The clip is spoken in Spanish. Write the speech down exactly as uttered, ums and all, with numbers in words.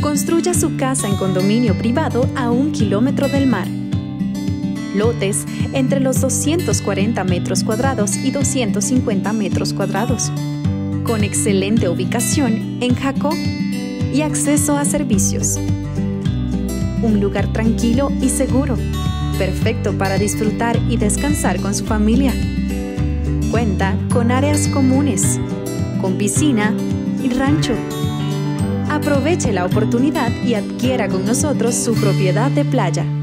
Construya su casa en condominio privado a un kilómetro del mar. Lotes entre los doscientos cuarenta metros cuadrados y doscientos cincuenta metros cuadrados, con excelente ubicación en Jacó y acceso a servicios. Un lugar tranquilo y seguro, perfecto para disfrutar y descansar con su familia. Cuenta con áreas comunes, con piscina y rancho. Aproveche la oportunidad y adquiera con nosotros su propiedad de playa.